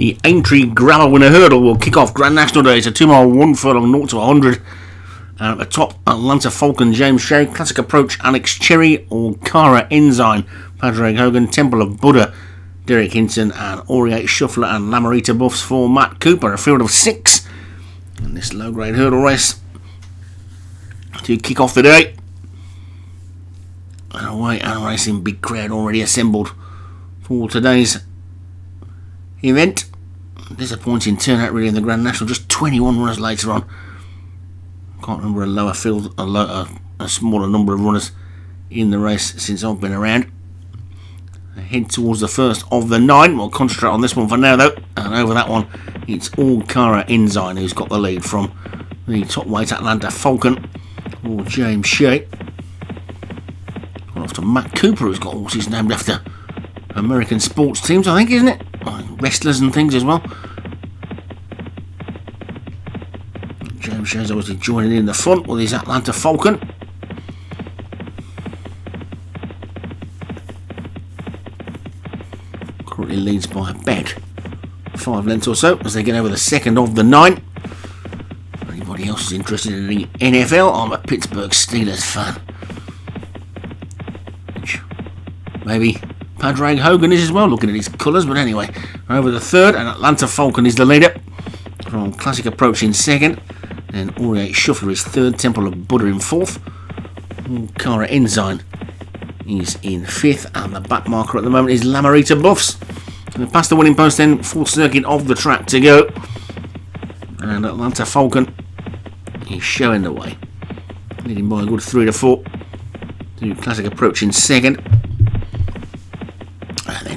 The Aintree Grab A Winner hurdle will kick off Grand National Day. It's a 2 mile, 1 furlong, 0 to 100. Atop Atlanta Falcon, James Sherry. Classic Approach, Alex Cherry. Orcara Enzyme, Padraig Hogan. Temple of Buddha, Derek Hinton. And Oriate Shuffler and Lamarita Buffs for Matt Cooper. A field of 6 in this low-grade hurdle race to kick off the day. And away and racing, big crowd already assembled for today's event. Disappointing turnout really in the Grand National, just 21 runners later on. Can't remember a lower field, a smaller number of runners in the race since I've been around. A head towards the first of the 9. We'll concentrate on this one for now though, and over that one it's Orcara Enzyme who's got the lead from the top weight Atlanta Falcon or James Shea. After Matt Cooper, who's got horses named after American sports teams, I think, isn't it? Wrestlers and things as well. James Sherry's obviously joining in the front with his Atlanta Falcon. Currently leads by a bed, 5 lengths or so, as they get over the second of the 9. If anybody else is interested in the NFL, I'm a Pittsburgh Steelers fan. Maybe Padraig Hogan is as well, looking at his colours, but anyway, over the third, and Atlanta Falcon is the leader, from Classic Approach in second, then Oriate Shuffler is third, Temple of Buddha in fourth, Orcara Enzyme is in fifth, and the back marker at the moment is Lamarita Buffs. And past the winning post then, full circuit of the track to go, and Atlanta Falcon is showing the way, leading by a good 3 to 4, to Classic Approach in second,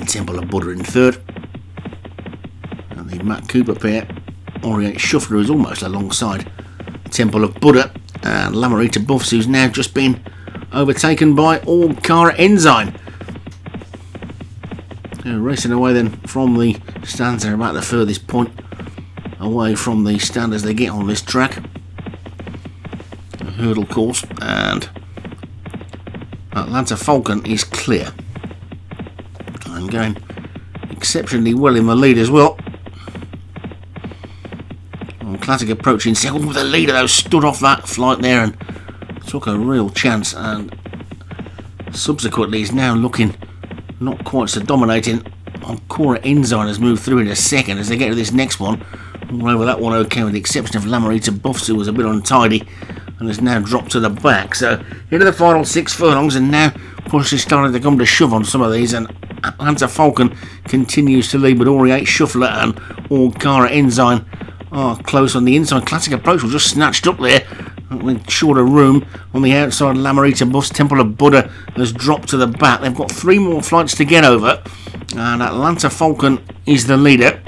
Temple of Buddha in third, and the Matt Cooper pair, Oriate Shuffler is almost alongside Temple of Buddha, and Lamarita Buffs, who's now just been overtaken by Orcara Enzyme. They're racing away then from the stands. They're about the furthest point away from the stand as they get on this track, a hurdle course, and Atlanta Falcon is clear. And going exceptionally well in the lead as well. And Classic approaching second. The leader though stood off that flight there and took a real chance, and subsequently is now looking not quite so dominating. Orcara Enzyme has moved through in a second as they get to this next one. All over that one okay, with the exception of Lamarita Buffs, who was a bit untidy and has now dropped to the back. So into the final 6 furlongs, and now push is starting to come to shove on some of these, and Atlanta Falcon continues to lead, but Oriate Shuffler and Orcara Enzyme are close on the inside. Classic Approach was just snatched up there with shorter room on the outside. Lamarita Buffs, Temple of Buddha has dropped to the back. They've got 3 more flights to get over, and Atlanta Falcon is the leader.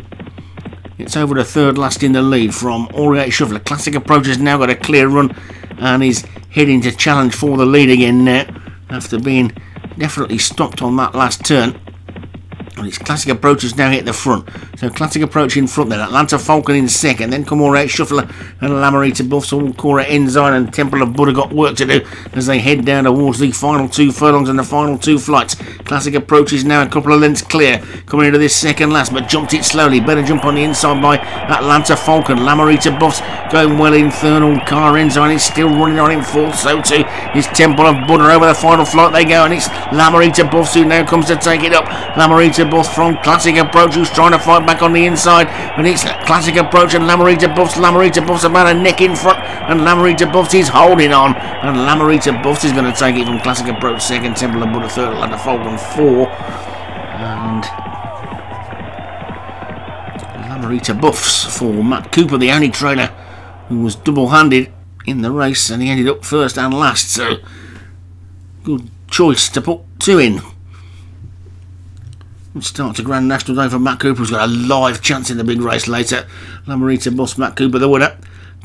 It's over to third last in the lead from Oriate Shuffler. Classic Approach has now got a clear run and is heading to challenge for the lead again now after being definitely stopped on that last turn. And its Classic Approach has now hit the front. So Classic Approach in front then, Atlanta Falcon in second, then come Oriate Shuffler and Lamarita Buffs. Orcara Enzyme and Temple of Buddha got work to do as they head down towards the final 2 furlongs and the final 2 flights. Classic Approach is now a couple of lengths clear coming into this second last, but jumped it slowly. Better jump on the inside by Atlanta Falcon. Lamarita Buffs going well in third. Orcara Enzyme is still running on in fourth, so too is Temple of Buddha. Over the final flight they go, and it's Lamarita Buffs who now comes to take it up. Lamarita Buffs from Classic Approach, who's trying to fight back on the inside, and it's Classic Approach and Lamarita Buffs. Lamarita Buffs about a neck in front, and Lamarita Buffs is holding on, and Lamarita Buffs is going to take it from Classic Approach second, Temple of Buddha third, Atlanta Falcon 4, and Lamarita Buffs for Matt Cooper, the only trainer who was double-handed in the race, and he ended up first and last, so good choice to put 2 in. Start to Grand National Day for Matt Cooper, who's got a live chance in the big race later. Lamarita Buffs, Matt Cooper the winner.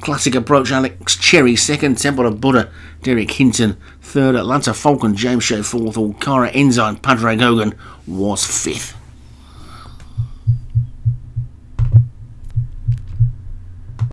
Classic Approach, Alex Cherry second. Temple of Buddha, Derek Hinton third. Atlanta Falcon, James Shea fourth. Orcara Enzyme, Padraig Hogan was fifth.